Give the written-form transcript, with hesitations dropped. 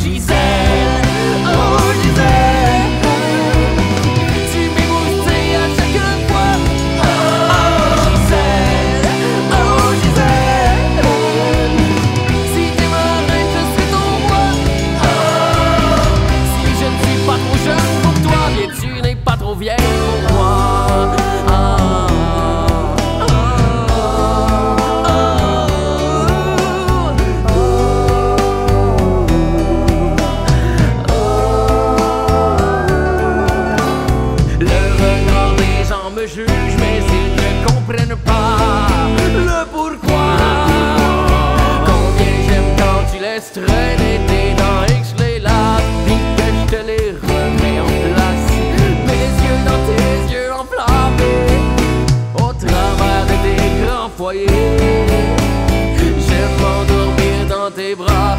Gisèle, oh Gisèle, tu m'émoustilles à chaque fois. Oh Gisèle, oh Gisèle, si t'es ma reine je suis ton roi. Oh, si je ne suis pas trop jeune pour toi, mais tu n'es pas trop vieille pour moi. Me juge, mais ils ne comprennent pas le pourquoi. Combien j'aime quand tu laisses traîner tes dents et que je les lave, puis que je te les remets en place. Mes yeux dans tes yeux enflammés, au travers de tes grands foyers. J'aime m'endormir dans tes bras.